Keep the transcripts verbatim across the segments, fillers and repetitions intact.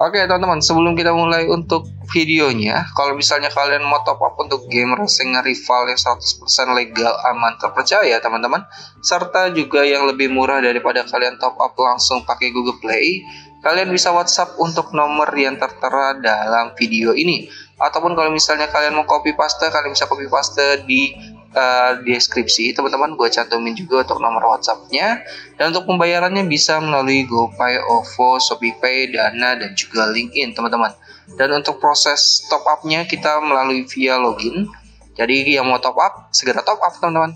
Oke teman-teman, sebelum kita mulai untuk videonya, kalau misalnya kalian mau top up untuk game racing rival yang seratus persen legal, aman, terpercaya teman-teman, serta juga yang lebih murah daripada kalian top up langsung pakai Google Play, kalian bisa WhatsApp untuk nomor yang tertera dalam video ini. Ataupun kalau misalnya kalian mau copy paste, kalian bisa copy paste di Uh, deskripsi teman-teman, gue cantumin juga untuk nomor WhatsApp-nya. Dan untuk pembayarannya bisa melalui GoPay, OVO, ShopeePay, Dana, dan juga LinkedIn teman-teman. Dan untuk proses top up-nya kita melalui via login. Jadi yang mau top up segera top up teman-teman.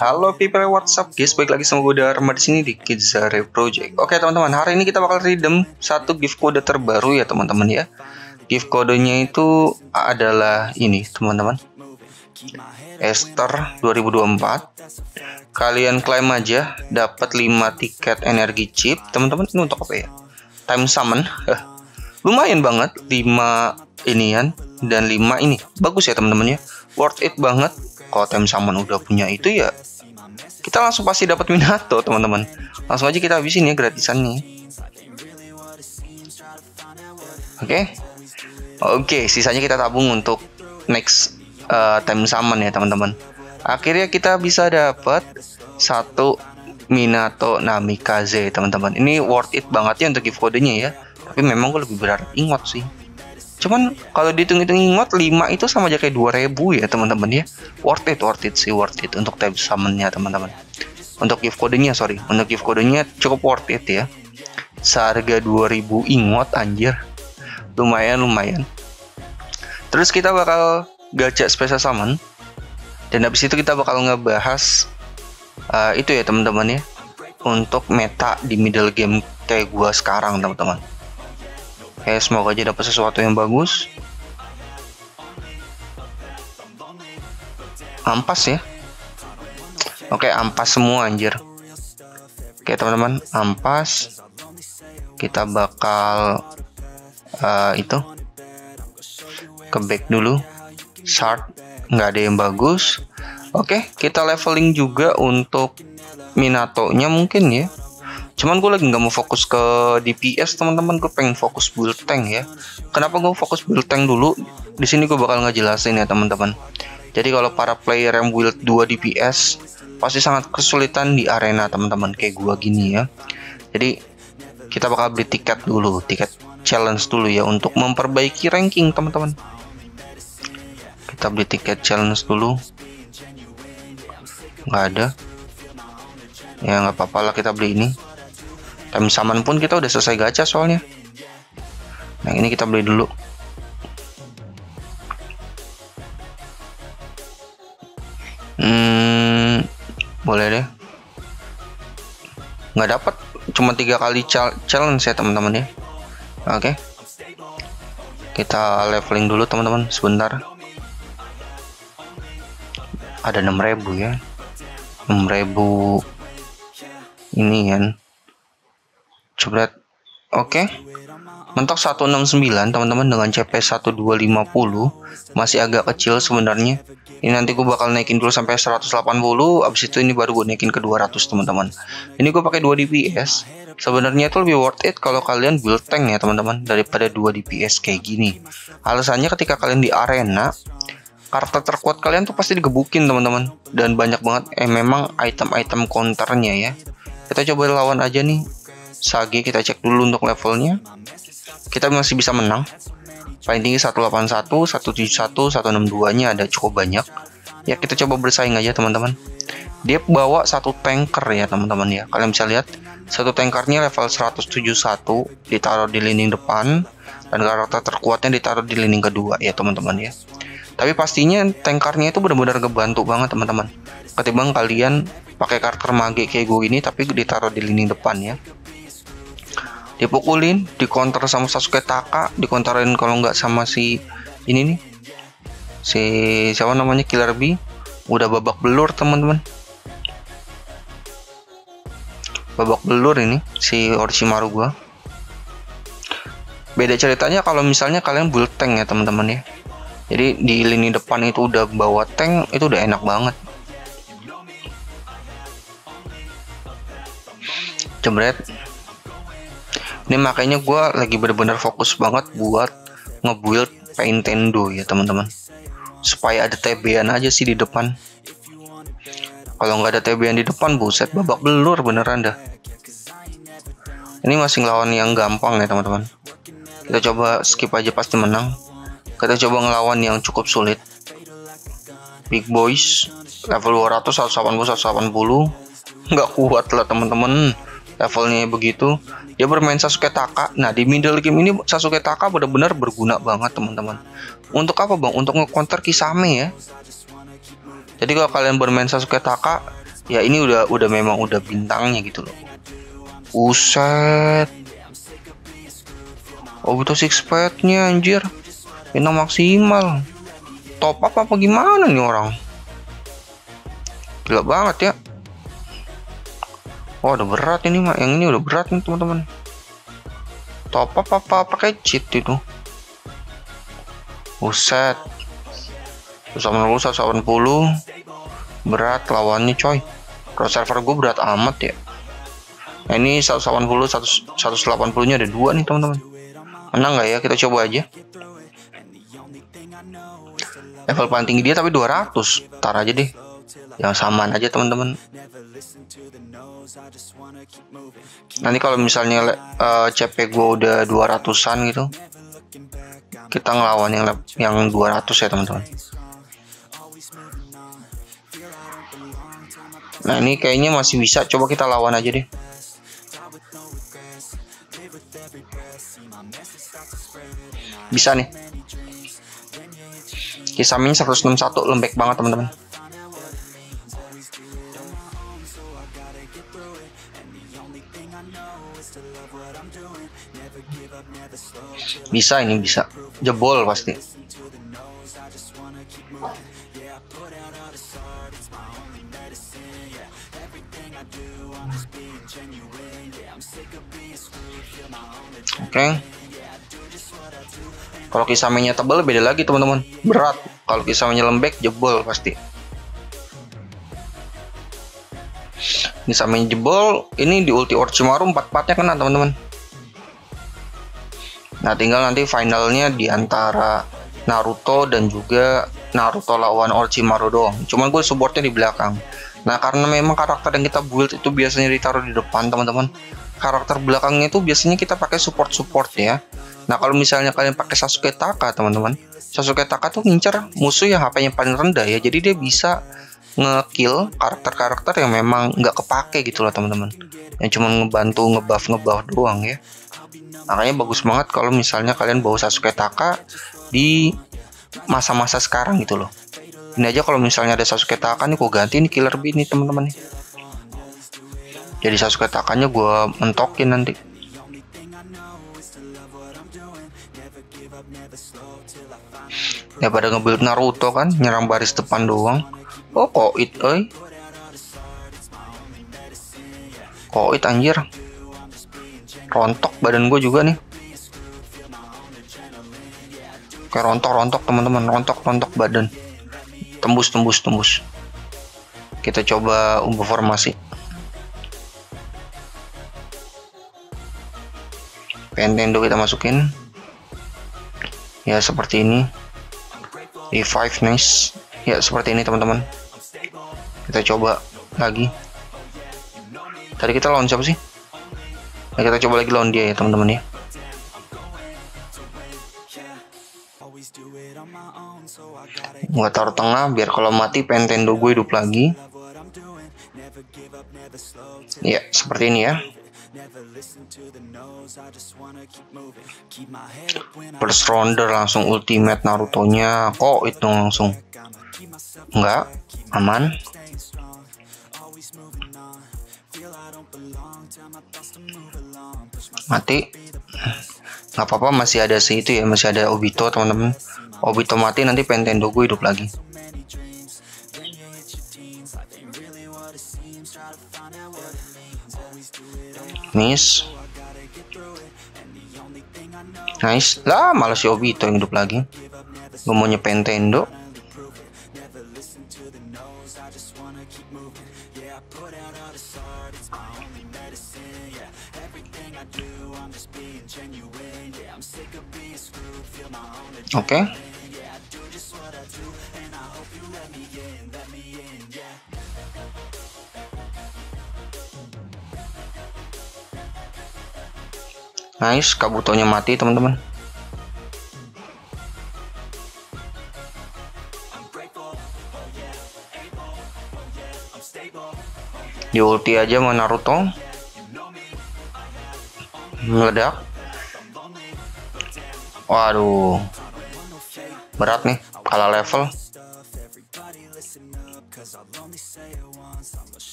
Halo people, WhatsApp guys, balik lagi sama gue Dharma di sini di Kidzare Project. Oke teman-teman, hari ini kita bakal redeem satu gift code terbaru ya teman-teman ya. Gift kodenya itu adalah ini teman-teman, Esther dua ribu dua puluh empat. Kalian klaim aja, dapat lima tiket energi chip teman-teman. Ini untuk apa ya? Time summon. Eh, lumayan banget, lima inian dan lima ini. Bagus ya teman-teman ya, worth it banget. Kalau time summon udah punya itu ya, kita langsung pasti dapat Minato teman-teman. Langsung aja kita habisin ya gratisan nih. Oke, okay. oke, okay, sisanya kita tabung untuk next uh, time summon ya teman-teman. Akhirnya kita bisa dapat satu Minato Namikaze teman-teman. Ini worth it banget ya untuk gift kodenya ya. Tapi memang gue lebih berharap ingot sih. Cuman kalau dihitung-hitung ingot lima itu sama aja kayak dua ribu ya teman-teman ya. Worth it, worth it sih, worth it untuk time summon-nya teman-teman. Untuk gift kodenya, sorry, untuk gift kodenya cukup worth it ya. Seharga dua ribu ingot, anjir. Lumayan, lumayan. Terus kita bakal gacha special summon. Dan habis itu kita bakal ngebahas uh, itu ya teman-teman ya. Untuk meta di middle game kayak gua sekarang teman-teman. Oke, okay, semoga aja dapat sesuatu yang bagus. Ampas ya. Oke, okay, ampas semua anjir. Oke, okay, teman-teman, ampas. Kita bakal uh, itu ke back dulu. Shard nggak ada yang bagus. Oke, okay, kita leveling juga untuk Minato-nya mungkin ya. Cuman gue lagi nggak mau fokus ke D P S teman-teman, gue pengen fokus build tank ya. Kenapa gue fokus build tank dulu? Di sini gue bakal ngejelasin ya teman-teman. Jadi kalau para player yang build dua D P S pasti sangat kesulitan di arena teman-teman kayak gue gini ya. Jadi kita bakal beli tiket dulu, tiket challenge dulu ya untuk memperbaiki ranking teman-teman. Kita beli tiket challenge dulu. Nggak ada. Ya nggak apa-apa lah, kita beli ini. Time summon pun kita udah selesai gacha soalnya. Nah ini kita beli dulu. Hmm, boleh deh. Nggak dapat, cuma tiga kali challenge ya teman-teman ya. Oke, okay. Kita leveling dulu teman-teman sebentar. Ada enam ribu ya, enam ribu ini kan. Jebret. Oke. Okay. Mentok seratus enam puluh sembilan teman-teman dengan C P satu dua lima nol, masih agak kecil sebenarnya. Ini nanti gue bakal naikin dulu sampai seratus delapan puluh, abis itu ini baru gue naikin ke dua ratus teman-teman. Ini gue pakai dua D P S. Sebenarnya itu lebih worth it kalau kalian build tank ya teman-teman daripada dua D P S kayak gini. Alasannya ketika kalian di arena, karakter terkuat kalian tuh pasti digebukin teman-teman, dan banyak banget eh memang item-item counternya ya. Kita coba lawan aja nih. Sage kita cek dulu untuk levelnya. Kita masih bisa menang. Paling tinggi seratus delapan puluh satu, seratus tujuh puluh satu, seratus enam puluh dua nya ada cukup banyak. Ya kita coba bersaing aja teman-teman. Dia bawa satu tanker ya teman-teman ya. Kalian bisa lihat satu tankernya level seratus tujuh puluh satu ditaruh di lini depan, dan karakter terkuatnya ditaruh di lini kedua ya teman-teman ya. Tapi pastinya tankernya itu benar-benar ngebantu banget teman-teman. Ketimbang kalian pakai karakter mage kayak gue ini tapi ditaruh di lini depan ya. Dipukulin, dikonter sama Sasuke Taka, dikonterin kalau nggak sama si ini nih, si siapa namanya, Killer Bee. Udah babak belur teman-teman, babak belur ini si Orochimaru gua. Beda ceritanya kalau misalnya kalian build tank ya teman-teman ya. Jadi di lini depan itu udah bawa tank, itu udah enak banget. jebret. Ini makanya gue lagi bener-bener fokus banget buat nge-build Pentendo ya teman-teman, supaya ada T B-an aja sih di depan. Kalau nggak ada T B-an di depan, buset babak belur beneran dah. Ini masih ngelawan yang gampang ya teman-teman. Kita coba skip aja pasti menang. Kita coba ngelawan yang cukup sulit. Big boys level dua ratus, seratus delapan puluh, seratus delapan puluh. Nggak kuat lah teman-teman. Levelnya begitu. Dia bermain Sasuke Taka. Nah di middle game ini Sasuke Taka benar-benar berguna banget teman-teman. Untuk apa bang? Untuk nge-counter Kisame ya. Jadi kalau kalian bermain Sasuke Taka, ya ini udah udah memang udah bintangnya gitu loh. Uset. Obito six pack-nya anjir. Bintang maksimal. Top up apa gimana nih orang? Gila banget ya. Oh udah berat ini mah. Yang ini udah berat nih teman-teman. Top up apa pakai cheat itu? Uset. seratus delapan puluh, seratus delapan puluh. Berat lawannya coy. Cross server gue berat amat ya. Nah, ini seratus delapan puluh, seratus delapan puluh nya ada dua nih teman-teman. Menang nggak ya? Kita coba aja. Level paling tinggi dia tapi dua ratus. Tar aja deh. Yang samaan aja teman-teman. Nanti kalau misalnya uh, C P gue udah dua ratusan gitu, kita ngelawan yang yang dua ratus ya teman-teman. Nah ini kayaknya masih bisa, coba kita lawan aja deh. Bisa nih. Kisame seratus enam puluh satu, lembek banget teman-teman. Bisa ini, bisa jebol pasti. Oke okay. Kalau Kisame-nya tebal beda lagi teman-teman, berat. Kalau Kisame-nya lembek jebol pasti. Kisame jebol, ini di ulti Orochimaru empat empatnya kena teman-teman. Nah tinggal nanti finalnya di antara Naruto dan juga Naruto lawan Orochimaru doang. Cuman gue supportnya di belakang. Nah karena memang karakter yang kita build itu biasanya ditaruh di depan teman-teman. Karakter belakangnya itu biasanya kita pakai support-support ya. Nah kalau misalnya kalian pakai Sasuke Taka teman-teman, Sasuke Taka tuh ngincer musuh yang H P-nya paling rendah ya. Jadi dia bisa nge-kill karakter-karakter yang memang nggak kepake gitu loh teman-teman. Yang cuma ngebantu ngebuff ngebuff doang ya. Makanya bagus banget kalau misalnya kalian bawa Sasuke Taka di masa-masa sekarang gitu loh. Ini aja kalau misalnya ada Sasuke Taka nih, gue ganti nih Killer Bee nih teman-teman nih. Jadi Sasuke Taka-nya gue mentokin nanti. Ya pada nge-build Naruto kan, nyerang baris depan doang. Oh koit oi. Koit anjir. Rontok badan gue juga nih. Kayak rontok-rontok teman-teman, rontok-rontok badan. Tembus-tembus tembus. Kita coba ubah formasi. Pentendo kita masukin ya seperti ini. Revive nice ya seperti ini teman-teman. Kita coba lagi. Tadi kita lawan siapa sih? Nah, kita coba lagi lawan dia ya teman-teman ya. Gua taruh tengah biar kalau mati Pentendo gue hidup lagi. Ya seperti ini ya. First rounder langsung ultimate Naruto-nya. Kok itu langsung? Enggak, aman. Mati. Nggak apa-apa, masih ada si itu ya, masih ada Obito teman-teman. Obito mati, nanti Pentendo gue hidup lagi. Nice. Nice. Lah malah si Obito yang hidup lagi. Gue mau nyepen Pentendo. keep moving. Yeah, I put out all this art, it's my only medicine. Yeah, everything I do, I'm just being genuine. Yeah, I'm sick of being screwed, feel my own adrenaline. Okay. Yeah, I do just what I do, and I hope you let me in, let me in, yeah. Nice, Kabutonya mati teman-teman. Di ulti aja sama Naruto. Meledak. Waduh. Berat nih, kalah level.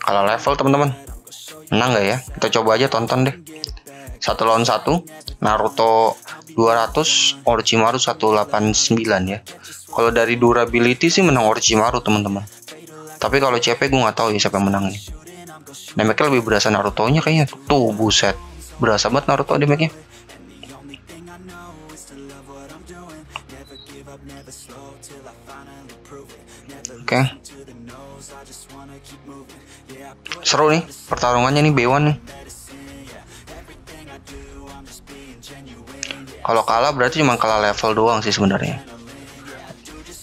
Kalah level teman-teman. Menang nggak ya? Kita coba aja, tonton deh. Satu lawan satu, Naruto dua ratus, Orochimaru seratus delapan puluh sembilan ya. Kalau dari durability sih menang Orochimaru teman-teman. Tapi kalau C P gue nggak tahu ya siapa yang menang. Damage-nya lebih berasa Naruto-nya kayaknya. Tuh buset, berasa banget Naruto damage-nya. Oke. Okay. Seru nih pertarungannya nih, B satu nih. Kalau kalah berarti cuma kalah level doang sih sebenarnya.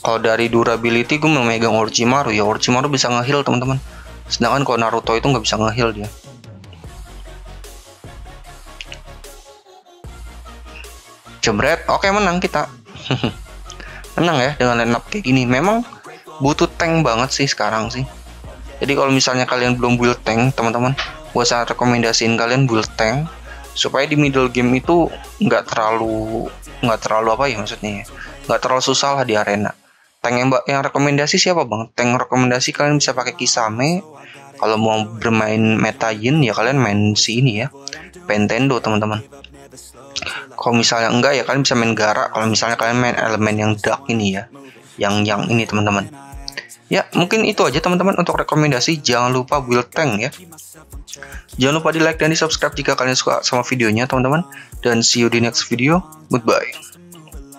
Kalau dari durability gue memegang Orochimaru ya. Orochimaru bisa ngeheal teman-teman. Sedangkan kalau Naruto itu nggak bisa ngeheal dia. Jebret, oke menang kita. Menang ya dengan line up kayak gini. Memang butuh tank banget sih sekarang sih. Jadi kalau misalnya kalian belum build tank, teman-teman, gue sangat rekomendasiin kalian build tank supaya di middle game itu nggak terlalu nggak terlalu apa ya maksudnya, nggak terlalu susah lah di arena. Tank yang, yang rekomendasi siapa bang? Tank rekomendasi kalian bisa pakai Kisame. Kalau mau bermain meta Yin ya kalian main si ini ya, Pentendo teman-teman. Kalau misalnya enggak ya kalian bisa main Gara. Kalau misalnya kalian main elemen yang dark ini ya, yang yang ini teman-teman. Ya, mungkin itu aja teman-teman untuk rekomendasi. Jangan lupa build tank ya. Jangan lupa di like dan di subscribe jika kalian suka sama videonya teman-teman. Dan see you di next video. Goodbye.